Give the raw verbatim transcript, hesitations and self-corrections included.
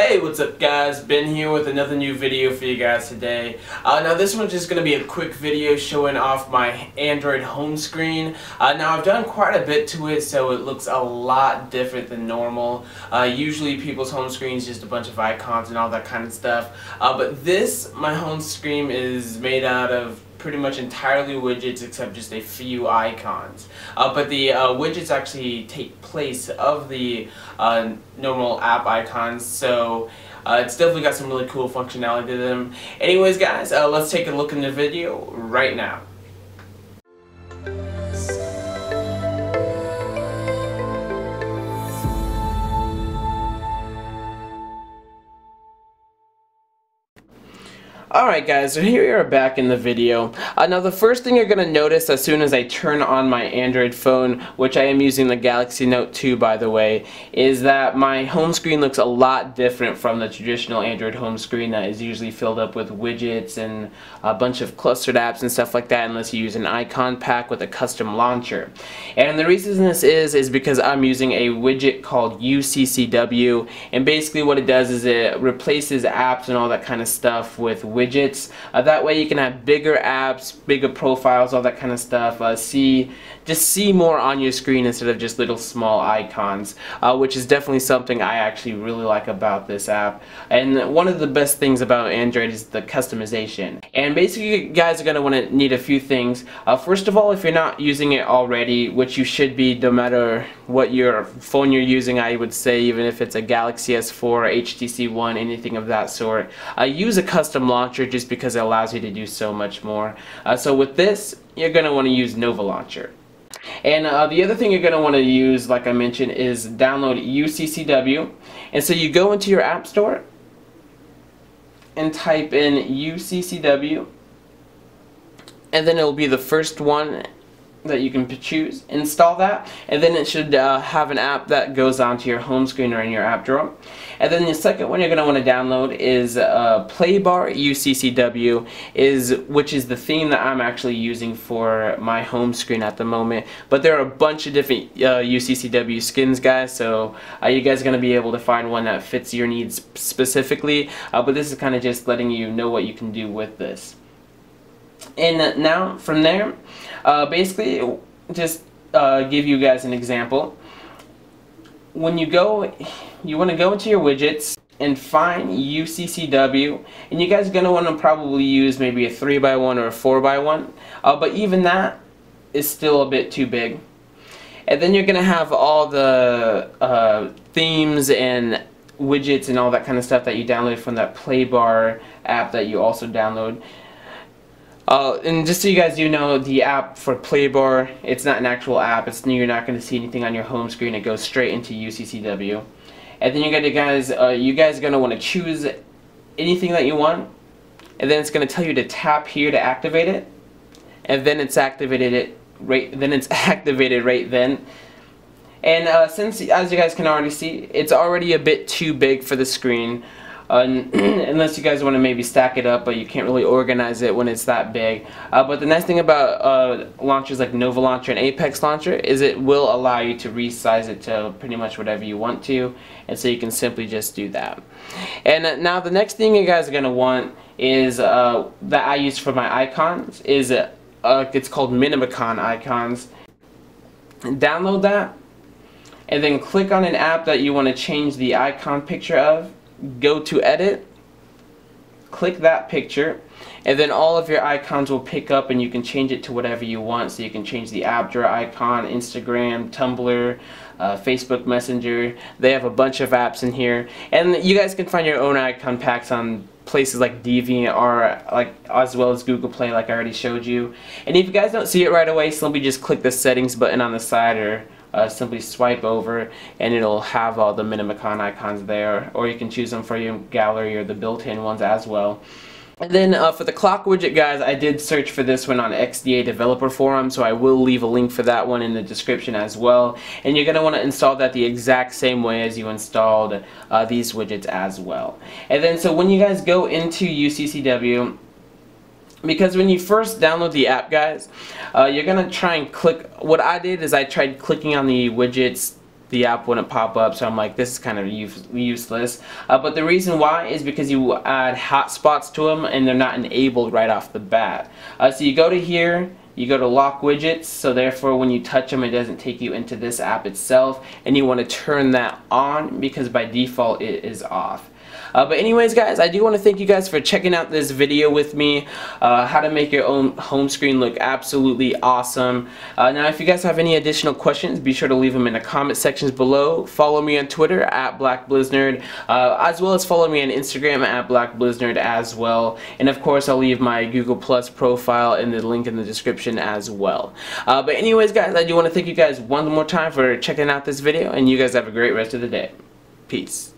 Hey, what's up guys, Ben here with another new video for you guys today. Uh, now this one's just going to be a quick video showing off my Android home screen. Uh, now I've done quite a bit to it, so it looks a lot different than normal. Uh, usually people's home screens just a bunch of icons and all that kind of stuff. Uh, but this, my home screen, is made out of pretty much entirely widgets except just a few icons. Uh, but the uh, widgets actually take place of the uh, normal app icons, so uh, it's definitely got some really cool functionality to them. Anyways guys, uh, let's take a look in the video right now. Alright guys, so here we are back in the video. Uh, now the first thing you're going to notice as soon as I turn on my Android phone, which I am using the Galaxy Note two by the way, is that my home screen looks a lot different from the traditional Android home screen that is usually filled up with widgets and a bunch of clustered apps and stuff like that, unless you use an icon pack with a custom launcher. And the reason this is, is because I'm using a widget called U C C W, and basically what it does is it replaces apps and all that kind of stuff with widgets. Widgets. Uh, that way you can have bigger apps, bigger profiles, all that kind of stuff. Uh, see, just see more on your screen instead of just little small icons, uh, which is definitely something I actually really like about this app. And one of the best things about Android is the customization. And basically you guys are going to want to need a few things. Uh, first of all, if you're not using it already, which you should be no matter what your phone you're using, I would say, even if it's a Galaxy S four, H T C One, anything of that sort, uh, use a custom launcher just because it allows you to do so much more. Uh, so with this, you're going to want to use Nova Launcher. And uh, the other thing you're going to want to use, like I mentioned, is download U C C W. And so you go into your app store and type in U C C W, and then it will be the first one that you can choose. Install that, and then it should uh, have an app that goes onto your home screen or in your app drawer. And then the second one you're going to want to download is uh, PayBar U C C W, is which is the theme that I'm actually using for my home screen at the moment. But there are a bunch of different uh, U C C W skins, guys, so uh, you guys are going to be able to find one that fits your needs specifically. Uh, but this is kind of just letting you know what you can do with this. And now from there, uh, basically just uh, give you guys an example. When you go, you want to go into your widgets and find U C C W, and you guys are going to want to probably use maybe a three by one or a four by one, uh, but even that is still a bit too big. And then you're going to have all the uh, themes and widgets and all that kind of stuff that you download from that PlayBar app that you also download. Uh, and just so you guys do know, the app for PlayBar, it's not an actual app. It's new. You're not going to see anything on your home screen. It goes straight into U C C W. And then you guys, uh, you guys are going to want to choose anything that you want. And then it's going to tell you to tap here to activate it. And then it's activated it right. Then it's activated right then. And uh, since, as you guys can already see, it's already a bit too big for the screen. Uh, unless you guys want to maybe stack it up, but you can't really organize it when it's that big. Uh, but the nice thing about uh, launchers like Nova Launcher and Apex Launcher is it will allow you to resize it to pretty much whatever you want to, and so you can simply just do that. And uh, now the next thing you guys are going to want is, uh, that I use for my icons, is uh, uh, it's called Minimacon Icons. Download that, and then click on an app that you want to change the icon picture of. Go to edit, click that picture, and then all of your icons will pick up and you can change it to whatever you want. So you can change the app drawer icon, Instagram, Tumblr, uh, Facebook Messenger. They have a bunch of apps in here, and you guys can find your own icon packs on places like DeviantArt, like, as well as Google Play, like I already showed you. And if you guys don't see it right away, simply just click the settings button on the side, or Uh, simply swipe over and it'll have all the Minimacon icons there, or you can choose them for your gallery or the built-in ones as well. And then uh, for the clock widget, guys, I did search for this one on X D A Developer Forum, so I will leave a link for that one in the description as well. And you're going to want to install that the exact same way as you installed uh, these widgets as well. And then so when you guys go into U C C W, because when you first download the app, guys, uh, you're going to try and click. What I did is I tried clicking on the widgets the app wouldn't pop up, so I'm like, this is kind of use useless. Uh, but the reason why is because you add hotspots to them and they're not enabled right off the bat. Uh, so you go to here, you go to lock widgets, so therefore when you touch them it doesn't take you into this app itself, and you want to turn that on because by default it is off. Uh, but anyways guys, I do want to thank you guys for checking out this video with me, uh, how to make your own home screen look absolutely awesome. Uh, now if you guys have any additional questions, be sure to leave them in the comment sections below. Follow me on Twitter at BlackBlizzNerd, uh, as well as follow me on Instagram at BlackBlizzNerd as well. And of course I'll leave my Google Plus profile and the link in the description as well. Uh, but anyways guys, I do want to thank you guys one more time for checking out this video, and you guys have a great rest of the day. Peace.